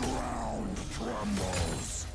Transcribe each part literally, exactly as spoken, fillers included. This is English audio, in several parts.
ground trembles.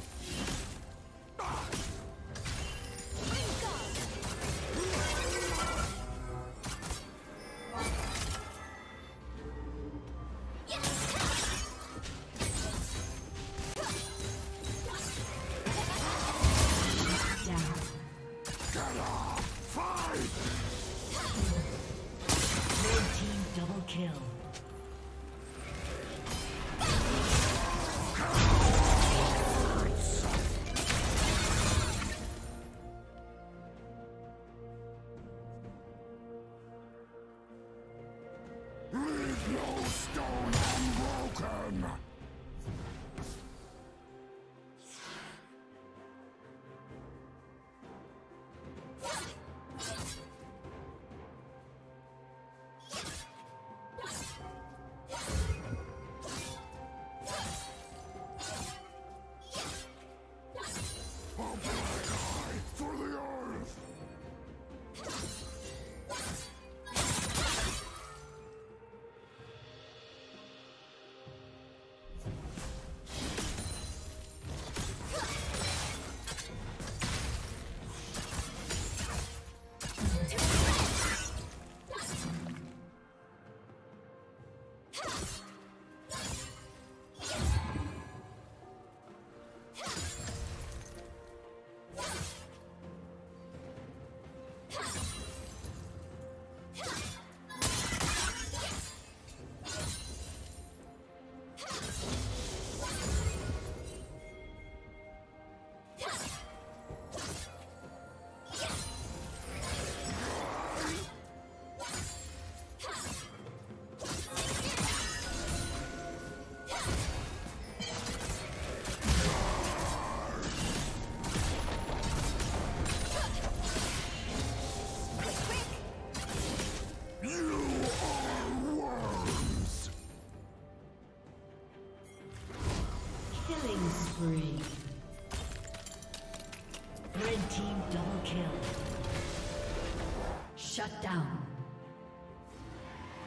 Shut down.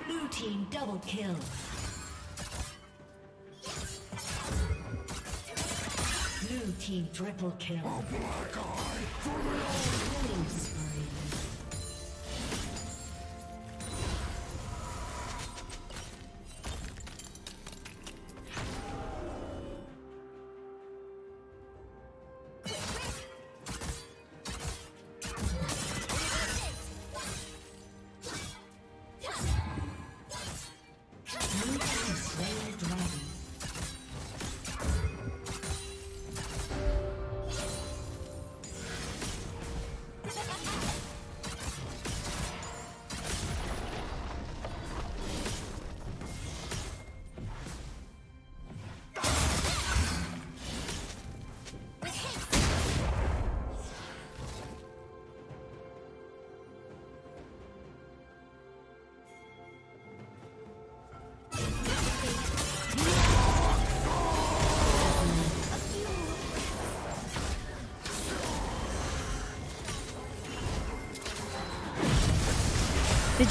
Blue team double kill. Blue team triple kill. A black eye for the killing spree. Did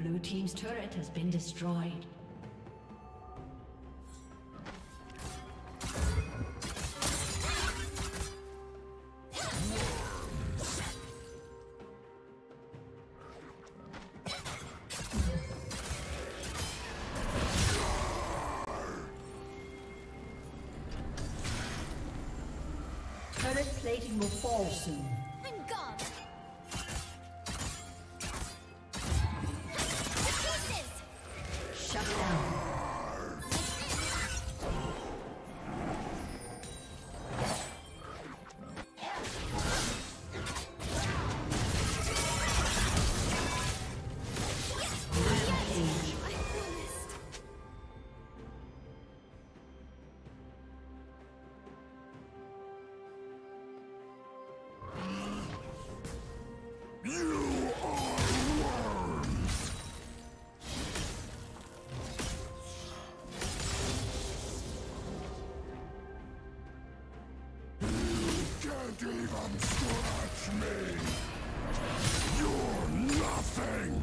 Blue team's turret has been destroyed. Turret plating will fall soon. Shut down. even scratch me! You're nothing!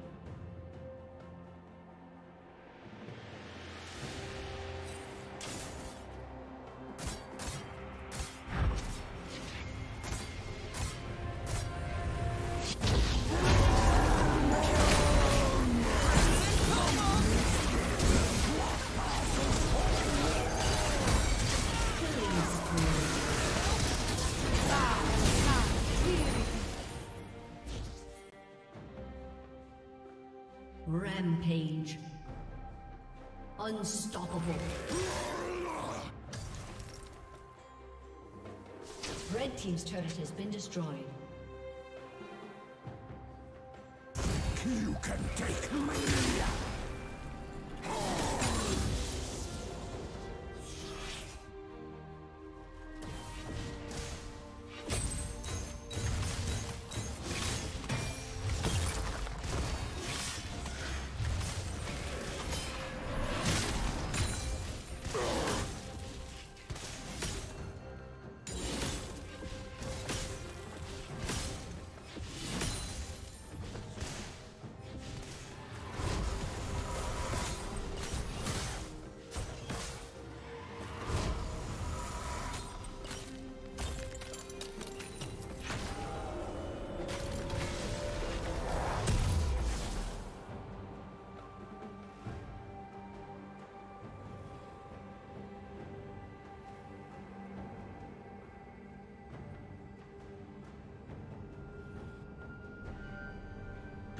Rampage. Unstoppable. Red team's turret has been destroyed. You can take me!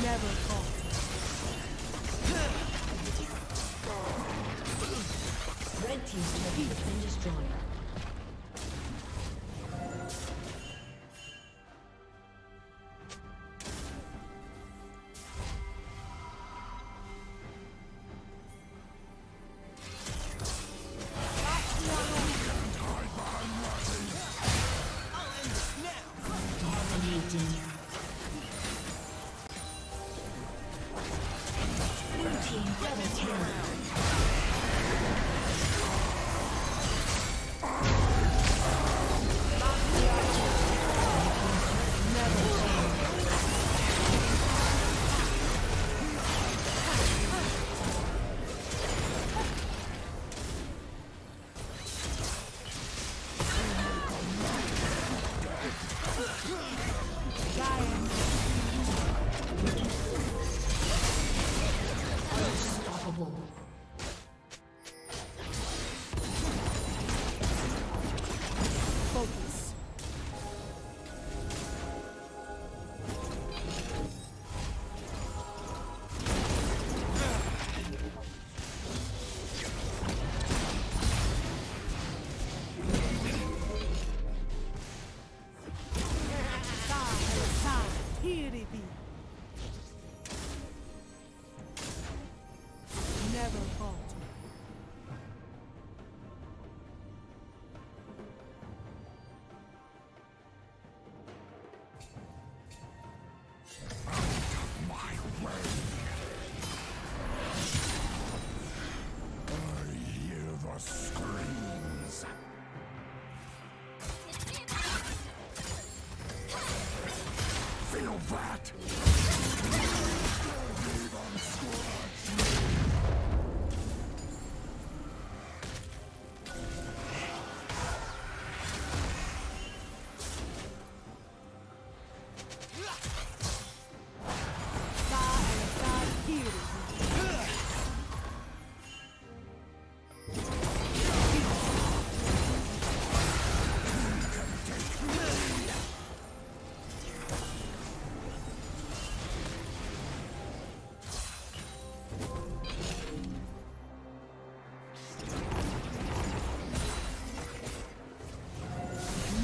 Never.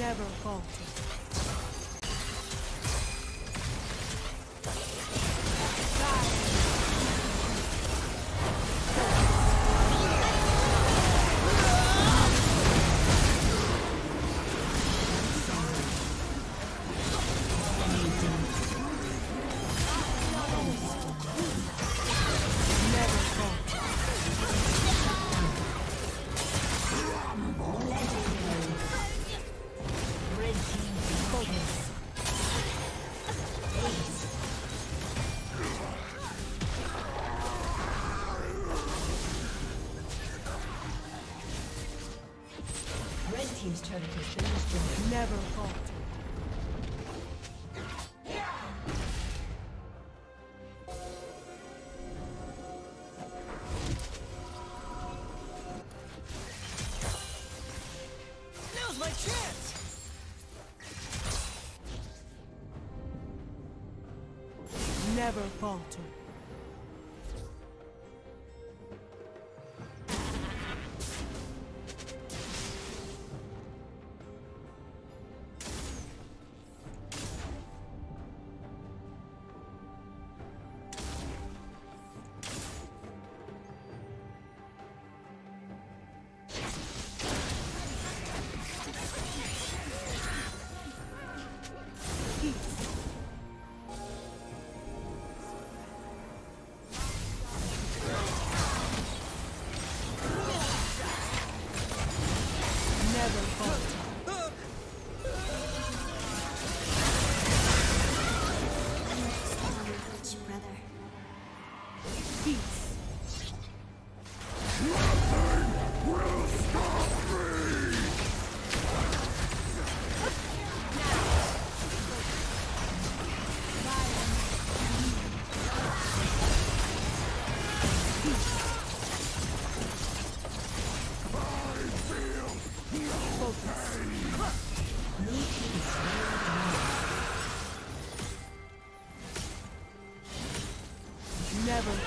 never falter. Never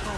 fall.